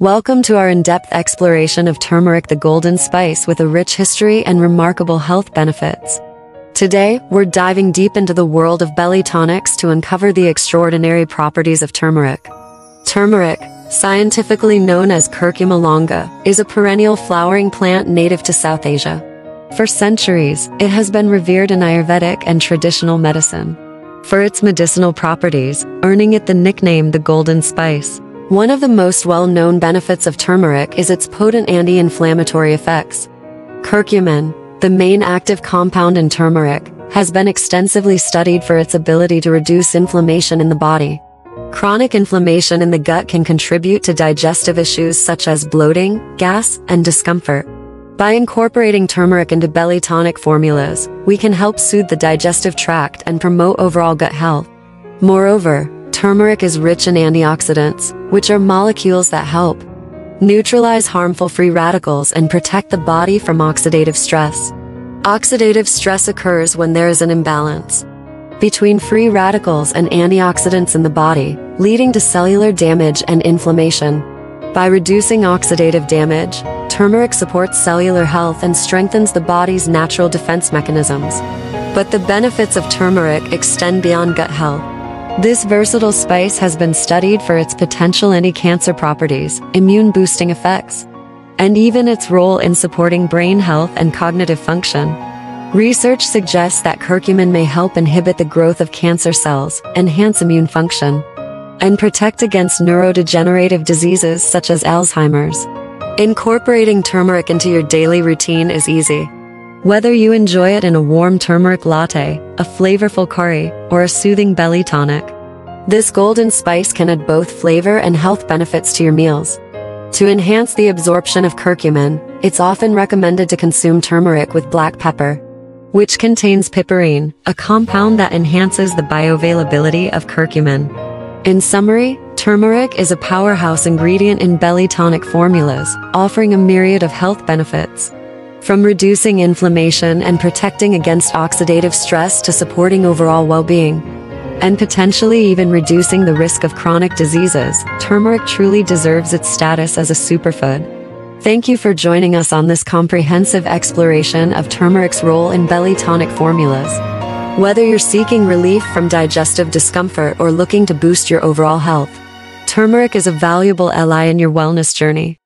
Welcome to our in-depth exploration of turmeric, the golden spice with a rich history and remarkable health benefits. Today, we're diving deep into the world of belly tonics to uncover the extraordinary properties of turmeric. Turmeric, scientifically known as Curcuma longa, is a perennial flowering plant native to South Asia. For centuries, it has been revered in Ayurvedic and traditional medicine for its medicinal properties, earning it the nickname the golden spice. One of the most well-known benefits of turmeric is its potent anti-inflammatory effects. Curcumin, the main active compound in turmeric, has been extensively studied for its ability to reduce inflammation in the body. Chronic inflammation in the gut can contribute to digestive issues such as bloating, gas, and discomfort. By incorporating turmeric into belly tonic formulas, we can help soothe the digestive tract and promote overall gut health. Moreover, turmeric is rich in antioxidants, which are molecules that help neutralize harmful free radicals and protect the body from oxidative stress. Oxidative stress occurs when there is an imbalance between free radicals and antioxidants in the body, leading to cellular damage and inflammation. By reducing oxidative damage, turmeric supports cellular health and strengthens the body's natural defense mechanisms. But the benefits of turmeric extend beyond gut health. This versatile spice has been studied for its potential anti-cancer properties, immune-boosting effects, and even its role in supporting brain health and cognitive function. Research suggests that curcumin may help inhibit the growth of cancer cells, enhance immune function, and protect against neurodegenerative diseases such as Alzheimer's. Incorporating turmeric into your daily routine is easy. Whether you enjoy it in a warm turmeric latte, a flavorful curry, or a soothing belly tonic, this golden spice can add both flavor and health benefits to your meals. To enhance the absorption of curcumin, it's often recommended to consume turmeric with black pepper, which contains piperine, a compound that enhances the bioavailability of curcumin. In summary, turmeric is a powerhouse ingredient in belly tonic formulas, offering a myriad of health benefits. From reducing inflammation and protecting against oxidative stress to supporting overall well-being, and potentially even reducing the risk of chronic diseases, turmeric truly deserves its status as a superfood. Thank you for joining us on this comprehensive exploration of turmeric's role in belly tonic formulas. Whether you're seeking relief from digestive discomfort or looking to boost your overall health, turmeric is a valuable ally in your wellness journey.